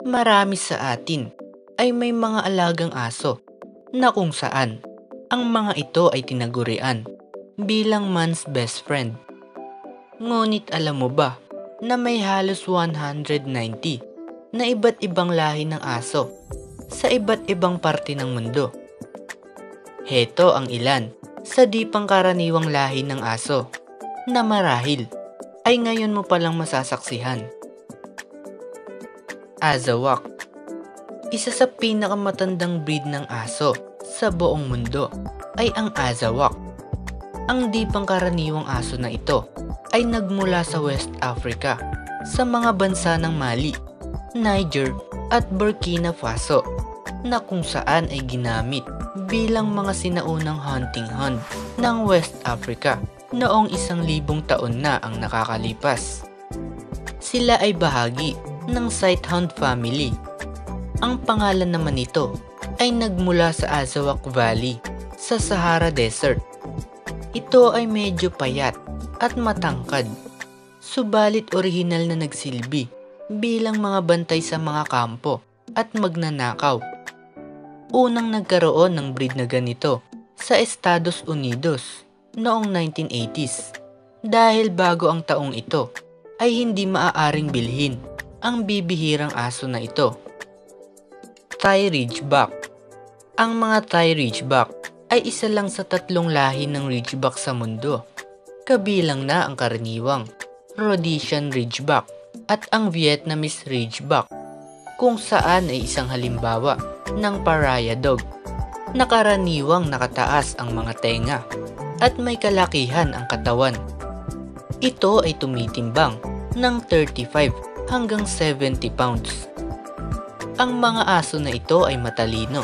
Marami sa atin ay may mga alagang aso na kung saan ang mga ito ay tinagurian bilang man's best friend. Ngunit alam mo ba na may halos 190 na iba't ibang lahi ng aso sa iba't ibang parte ng mundo? Heto ang ilan sa di pangkaraniwang lahi ng aso na marahil ay ngayon mo palang masasaksihan. Azawakh, isa sa pinakamatandang breed ng aso sa buong mundo ay ang Azawakh. Ang di pangkaraniwang aso na ito ay nagmula sa West Africa sa mga bansa ng Mali, Niger at Burkina Faso na kung saan ay ginamit bilang mga sinaunang hunting hound ng West Africa noong 1,000 taon na ang nakakalipas. Sila ay bahagi ng Sighthound family. Ang pangalan naman nito ay nagmula sa Azawakh Valley sa Sahara Desert. Ito ay medyo payat at matangkad, subalit orihinal na nagsilbi bilang mga bantay sa mga kampo at magnanakaw. Unang nagkaroon ng breed na ganito sa Estados Unidos noong 1980s dahil bago ang taong ito ay hindi maaaring bilhin ang bibihirang aso na ito. Thai Ridgeback. Ang mga Thai Ridgeback ay isa lang sa 3 lahi ng Ridgeback sa mundo, kabilang na ang karaniwang Rhodesian Ridgeback at ang Vietnamese Ridgeback, kung saan ay isang halimbawa ng Pariah Dog. Nakaraniwang nakataas ang mga tenga at may kalakihan ang katawan. Ito ay tumitimbang ng 35 hanggang 70 pounds. Ang mga aso na ito ay matalino,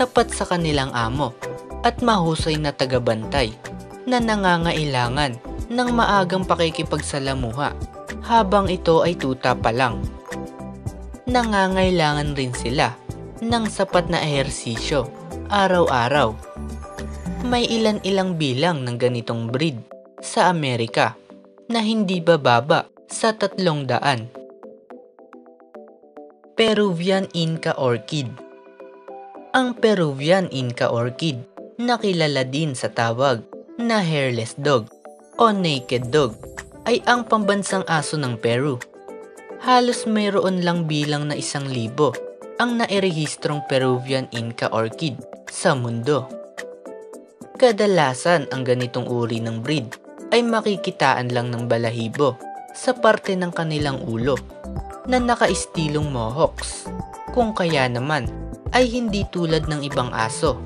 tapat sa kanilang amo, at mahusay na tagabantay na nangangailangan ng maagang pakikipagsalamuha habang ito ay tuta pa lang. Nangangailangan rin sila ng sapat na ehersisyo araw-araw. May ilan-ilang bilang ng ganitong breed sa Amerika na hindi bababa sa 300. Peruvian Inca Orchid. Ang Peruvian Inca Orchid na kilala din sa tawag na hairless dog o naked dog ay ang pambansang aso ng Peru. Halos mayroon lang bilang na 1,000 ang nairehistrong Peruvian Inca Orchid sa mundo. Kadalasan ang ganitong uri ng breed ay makikitaan lang ng balahibo sa parte ng kanilang ulo na nakaistilong mohawks, kung kaya naman ay hindi tulad ng ibang aso.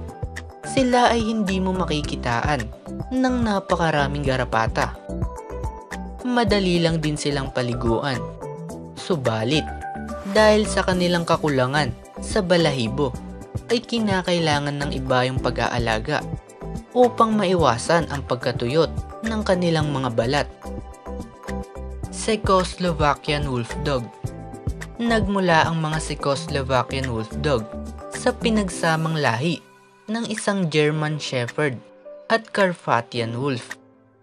Sila ay hindi mo makikitaan ng napakaraming garapata. Madali lang din silang paliguan, subalit dahil sa kanilang kakulangan sa balahibo ay kinakailangan ng iba yung pag-aalaga upang maiwasan ang pagkatuyot ng kanilang mga balat. Czechoslovakian Wolfdog. Nagmula ang mga Czechoslovakian Wolfdog sa pinagsamang lahi ng isang German Shepherd at Carpathian Wolf.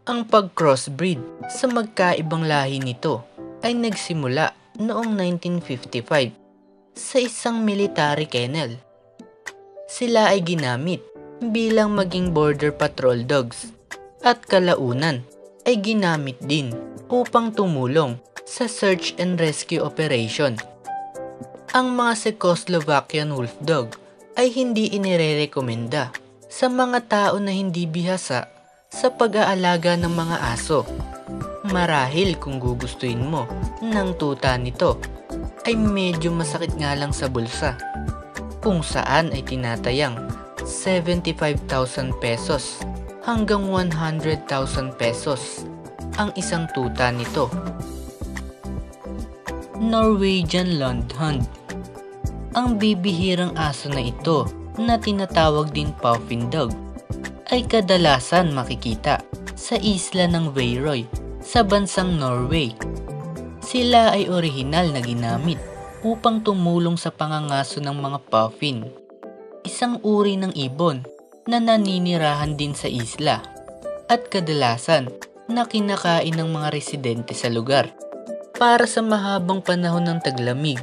Ang pag-crossbreed sa magkaibang lahi nito ay nagsimula noong 1955 sa isang military kennel. Sila ay ginamit bilang maging border patrol dogs at kalaunan ay ginamit din upang tumulong sa search and rescue operation. Ang mga Czechoslovakian Wolfdog ay hindi inirerekomenda sa mga tao na hindi bihasa sa pag-aalaga ng mga aso. Marahil kung gugustuhin mo ng tuta nito ay medyo masakit nga lang sa bulsa, kung saan ay tinatayang 75,000 pesos hanggang 100,000 pesos ang isang tuta nito. Norwegian Lundhund. Ang bibihirang aso na ito na tinatawag din Puffin Dog ay kadalasan makikita sa isla ng Veyroy sa bansang Norway. Sila ay orihinal na ginamit upang tumulong sa pangangaso ng mga puffin, isang uri ng ibon na naninirahan din sa isla at kadalasan na kinakain ng mga residente sa lugar para sa mahabang panahon ng taglamig.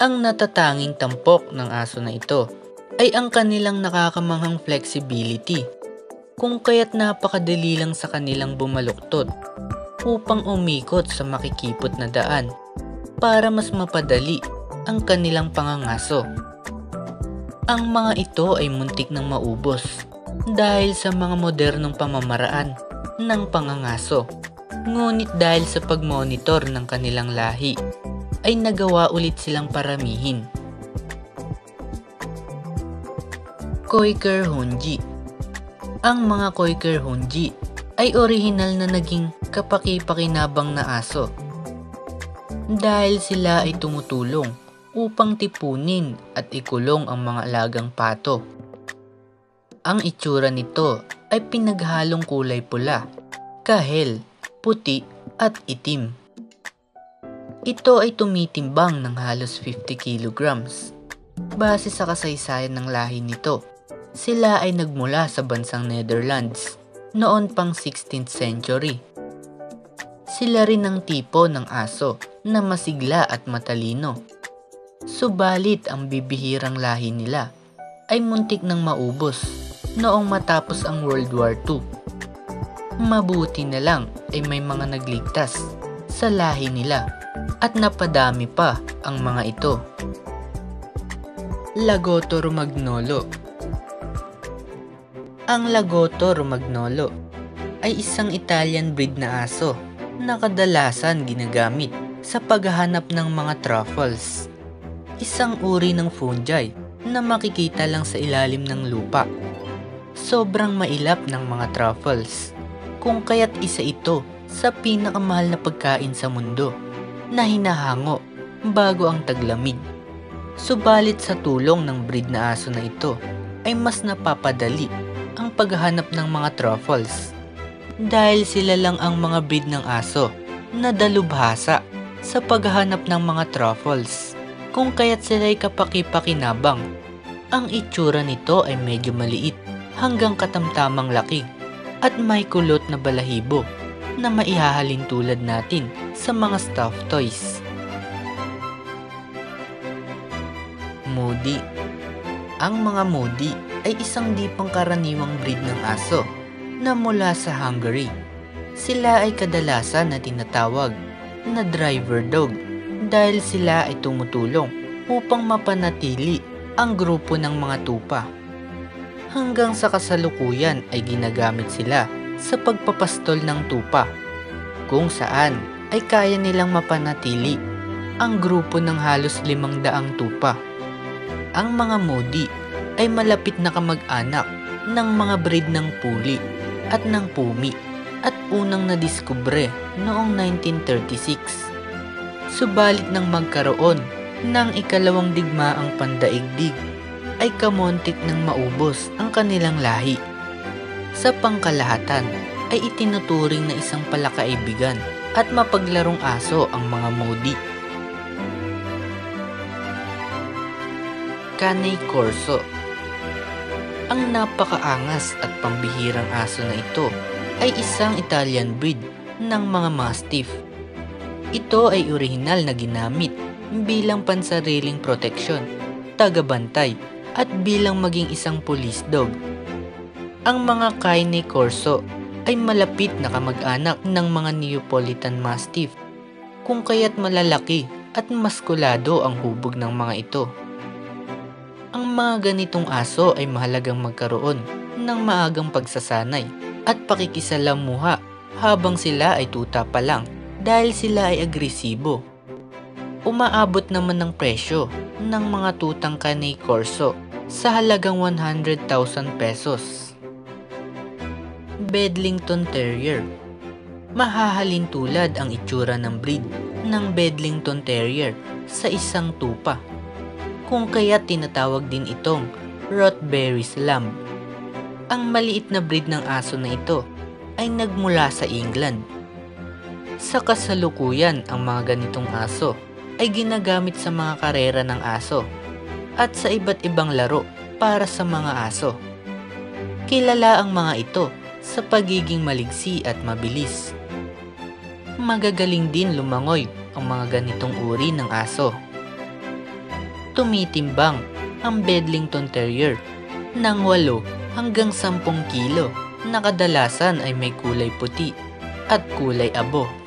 Ang natatanging tampok ng aso na ito ay ang kanilang nakakamanghang flexibility, kung kaya't napakadali lang sa kanilang bumaluktot upang umikot sa makikipot na daan para mas mapadali ang kanilang pangangaso. Ang mga ito ay muntik ng maubos dahil sa mga modernong pamamaraan ng pangangaso. Ngunit dahil sa pagmonitor ng kanilang lahi, ay nagawa ulit silang paramihin. Koyker Honji. Ang mga Koyker Honji ay orihinal na naging kapaki-pakinabang na aso dahil sila ay tumutulong upang tipunin at ikulong ang mga alagang pato. Ang itsura nito ay pinaghalong kulay pula, kahel, puti at itim. Ito ay tumitimbang ng halos 50 kilograms. Base sa kasaysayan ng lahi nito, sila ay nagmula sa bansang Netherlands noon pang 16th century. Sila rin ang tipo ng aso na masigla at matalino. Subalit ang bibihirang lahi nila ay muntik ng maubos noong matapos ang World War II. Mabuti na lang ay may mga nagligtas sa lahi nila at napadami pa ang mga ito. Lagotto Romagnolo. Ang Lagotto Romagnolo ay isang Italian breed na aso na kadalasan ginagamit sa paghahanap ng mga truffles, isang uri ng fungi na makikita lang sa ilalim ng lupa. Sobrang mailap ng mga truffles, kung kaya't isa ito sa pinakamahal na pagkain sa mundo na hinahango bago ang taglamig. Subalit sa tulong ng breed na aso na ito ay mas napapadali ang paghahanap ng mga truffles dahil sila lang ang mga breed ng aso na dalubhasa sa paghahanap ng mga truffles, kung kaya't sila'y kapaki-pakinabang. Ang itsura nito ay medyo maliit hanggang katamtamang laki at may kulot na balahibo na maihahalin tulad natin sa mga stuffed toys. Moody. Ang mga Moody ay isang di pangkaraniwang breed ng aso na mula sa Hungary. Sila ay kadalasan na tinatawag na driver dog dahil sila ay tumutulong upang mapanatili ang grupo ng mga tupa. Hanggang sa kasalukuyan ay ginagamit sila sa pagpapastol ng tupa, kung saan ay kaya nilang mapanatili ang grupo ng halos 500 tupa. Ang mga Moody ay malapit na kamag-anak ng mga breed ng Puli at ng Pumi at unang nadiskubre noong 1936. Subalit nang magkaroon ng ikalawang digmaang pandaigdig ay kamontik ng maubos ang kanilang lahi. Sa pangkalahatan ay itinuturing na isang palakaibigan at mapaglarong aso ang mga Moody. Cane Corso. Ang napakaangas at pambihirang aso na ito ay isang Italian breed ng mga Mastiff. Ito ay orihinal na ginamit bilang pansariling proteksyon, tagabantay at bilang maging isang police dog. Ang mga Cane Corso ay malapit na kamag-anak ng mga Neapolitan Mastiff, kung kaya't malalaki at maskulado ang hubog ng mga ito. Ang mga ganitong aso ay mahalagang magkaroon ng maagang pagsasanay at pakikisalamuha habang sila ay tuta pa lang dahil sila ay agresibo. Umaabot naman ng presyo ng mga tutang Cane Corso sa halagang 100,000 pesos. Bedlington Terrier. Mahahalin tulad ang itsura ng breed ng Bedlington Terrier sa isang tupa, kung kaya tinatawag din itong Rothbury's Lamb. Ang maliit na breed ng aso na ito ay nagmula sa England. Sa kasalukuyan, ang mga ganitong aso ay ginagamit sa mga karera ng aso at sa iba't ibang laro para sa mga aso. Kilala ang mga ito sa pagiging maliksi at mabilis. Magagaling din lumangoy ang mga ganitong uri ng aso. tumitimbang ang Bedlington Terrier ng 8 hanggang 10 kilo na kadalasan ay may kulay puti at kulay abo.